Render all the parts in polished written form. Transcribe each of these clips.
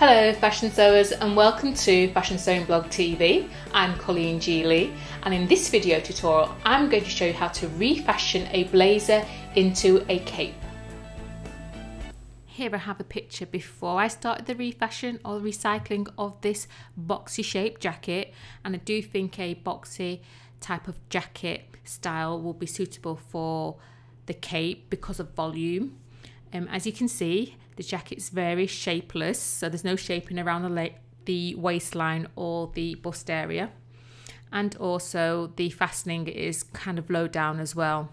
Hello fashion sewers and welcome to Fashion Sewing Blog TV. I'm Colleen G Lea, and in this video tutorial I'm going to show you how to refashion a blazer into a cape. Here I have a picture before I started the refashion or recycling of this boxy shaped jacket, and I do think a boxy type of jacket style will be suitable for the cape because of volume. As you can see, the jacket's very shapeless, so there's no shaping around the waistline or the bust area, and also the fastening is kind of low down as well.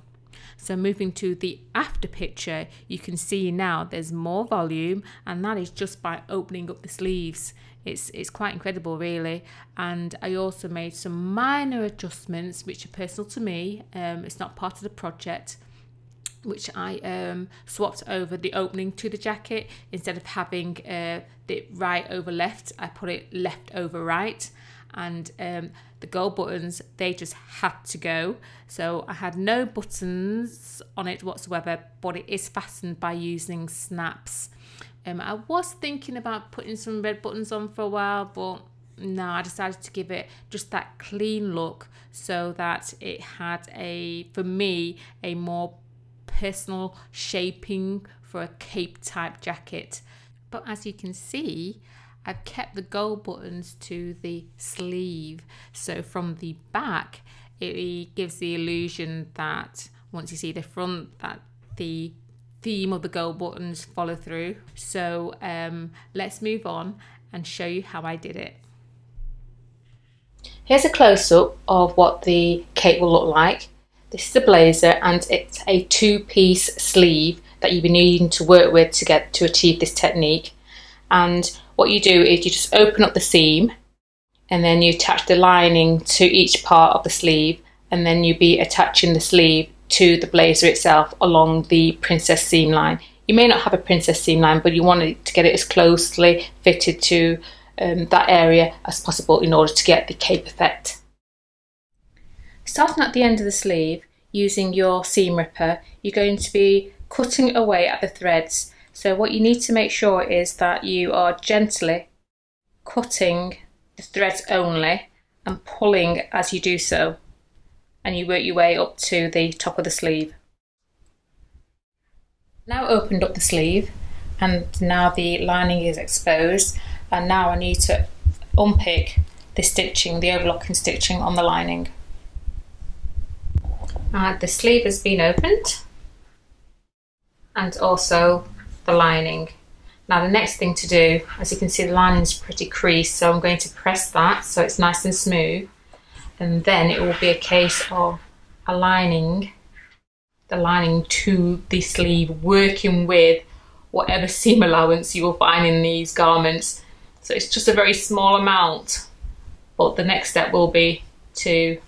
So moving to the after picture, you can see now there's more volume, and that is just by opening up the sleeves. It's quite incredible really, and I also made some minor adjustments which are personal to me. It's not part of the project, which I swapped over the opening to the jacket. Instead of having the right over left, I put it left over right, and the gold buttons, they just had to go. So I had no buttons on it whatsoever, but it is fastened by using snaps. I was thinking about putting some red buttons on for a while, but no, I decided to give it just that clean look so that it had for me a more personal shaping for a cape type jacket. But as you can see, I've kept the gold buttons to the sleeve, so from the back it gives the illusion that once you see the front that the theme of the gold buttons follow through. So let's move on and show you how I did it. Here's a close-up of what the cape will look like. This is a blazer, and it's a two-piece sleeve that you'll be needing to work with to achieve this technique. And what you do is you just open up the seam, and then you attach the lining to each part of the sleeve, and then you'll be attaching the sleeve to the blazer itself along the princess seam line. You may not have a princess seam line, but you want to get it as closely fitted to that area as possible in order to get the cape effect. Starting at the end of the sleeve, using your seam ripper, you're going to be cutting away at the threads. So what you need to make sure is that you are gently cutting the threads only and pulling as you do so, and you work your way up to the top of the sleeve. Now opened up the sleeve, and now the lining is exposed, and now I need to unpick the stitching, the overlocking stitching on the lining. And the sleeve has been opened, and also the lining. Now the next thing to do, as you can see the lining is pretty creased, so I'm going to press that so it's nice and smooth, and then it will be a case of aligning the lining to the sleeve, working with whatever seam allowance you will find in these garments. So it's just a very small amount, but the next step will be to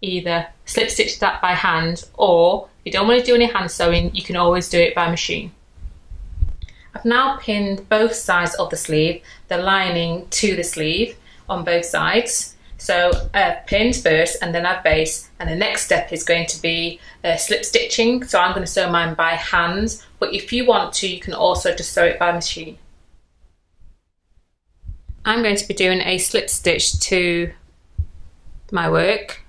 either slip stitch that by hand, or if you don't want to do any hand sewing, you can always do it by machine. I've now pinned both sides of the sleeve, the lining to the sleeve on both sides. So pinned first, and then I base, and the next step is going to be slip stitching. So I'm going to sew mine by hand, but if you want to, you can also just sew it by machine. I'm going to be doing a slip stitch to my work,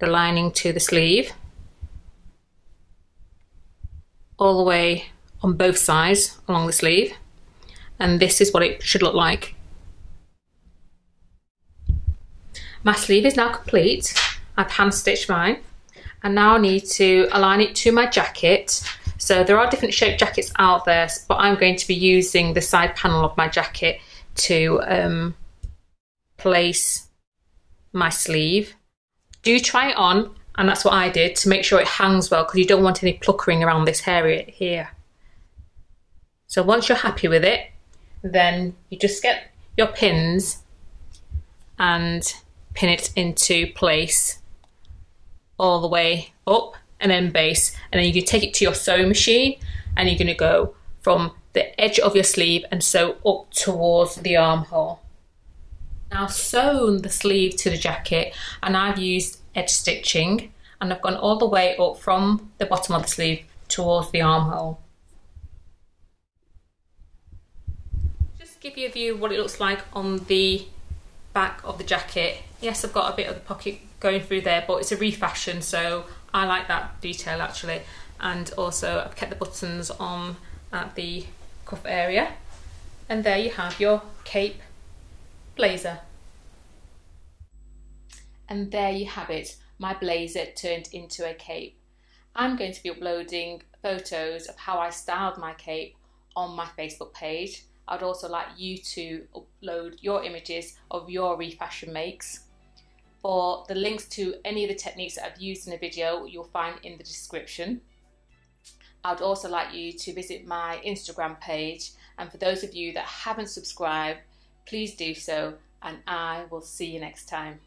the lining to the sleeve, all the way on both sides along the sleeve, and this is what it should look like. My sleeve is now complete. I've hand stitched mine, and now I need to align it to my jacket. So there are different shaped jackets out there, but I'm going to be using the side panel of my jacket to place my sleeve. Do try it on, and that's what I did, to make sure it hangs well, because you don't want any pluckering around this area here. So once you're happy with it, then you just get your pins and pin it into place all the way up, and then base, and then you can take it to your sewing machine, and you're going to go from the edge of your sleeve and sew up towards the armhole. Now sewn the sleeve to the jacket, and I've used edge stitching, and I've gone all the way up from the bottom of the sleeve towards the armhole. Just give you a view of what it looks like on the back of the jacket. Yes, I've got a bit of the pocket going through there, but it's a refashion, so I like that detail actually. And also I've kept the buttons on at the cuff area. And there you have your cape blazer. And there you have it, my blazer turned into a cape. I'm going to be uploading photos of how I styled my cape on my Facebook page. I'd also like you to upload your images of your refashion makes. For the links to any of the techniques that I've used in the video, you'll find in the description. I'd also like you to visit my Instagram page, and for those of you that haven't subscribed, please do so, and I will see you next time.